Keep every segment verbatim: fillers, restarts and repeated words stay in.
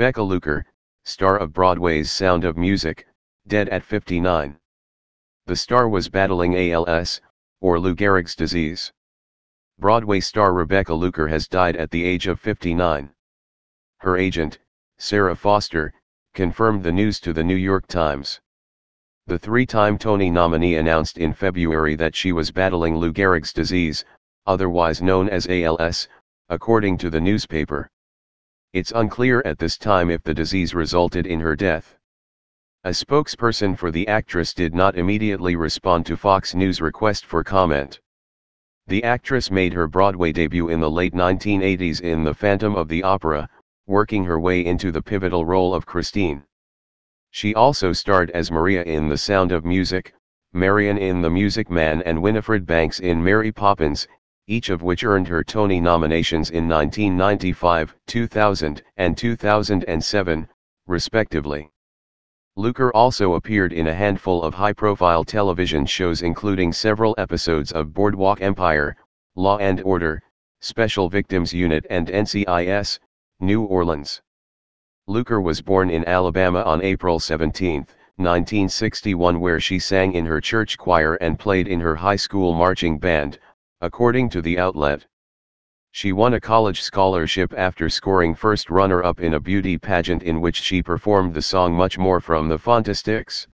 Rebecca Luker, star of Broadway's Sound of Music, dead at fifty-nine. The star was battling A L S, or Lou Gehrig's disease. Broadway star Rebecca Luker has died at the age of fifty-nine. Her agent, Sarah Foster, confirmed the news to the New York Times. The three-time Tony nominee announced in February that she was battling Lou Gehrig's disease, otherwise known as A L S, according to the newspaper. It's unclear at this time if the disease resulted in her death. A spokesperson for the actress did not immediately respond to Fox News' request for comment. The actress made her Broadway debut in the late nineteen eighties in The Phantom of the Opera, working her way into the pivotal role of Christine. She also starred as Maria in The Sound of Music, Marion in The Music Man, and Winifred Banks in Mary Poppins, each of which earned her Tony nominations in nineteen ninety-five, two thousand, and two thousand seven, respectively. Luker also appeared in a handful of high-profile television shows, including several episodes of Boardwalk Empire, Law and Order, Special Victims Unit, and N C I S, New Orleans. Luker was born in Alabama on April seventeenth, nineteen sixty-one, where she sang in her church choir and played in her high school marching band, according to the outlet. She won a college scholarship after scoring first runner-up in a beauty pageant in which she performed the song Much More from The Fantastics.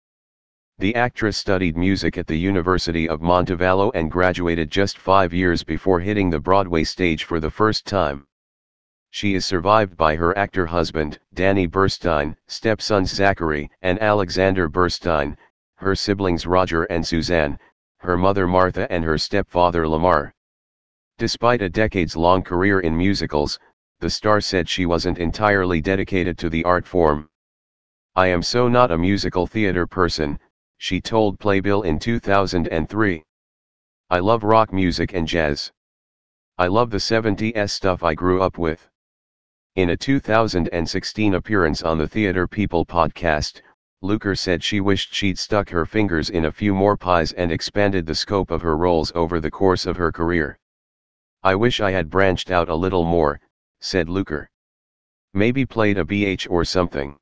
The actress studied music at the University of Montevallo and graduated just five years before hitting the Broadway stage for the first time. She is survived by her actor husband, Danny Burstein, stepsons Zachary and Alexander Burstein, her siblings Roger and Suzanne, her mother Martha, and her stepfather Lamar. Despite a decades-long career in musicals, the star said she wasn't entirely dedicated to the art form. "I am so not a musical theater person," she told Playbill in two thousand three. "I love rock music and jazz. I love the seventies stuff I grew up with." In a two thousand sixteen appearance on the Theater People podcast, Luker said she wished she'd stuck her fingers in a few more pies and expanded the scope of her roles over the course of her career. "I wish I had branched out a little more," said Luker. "Maybe played a B H or something."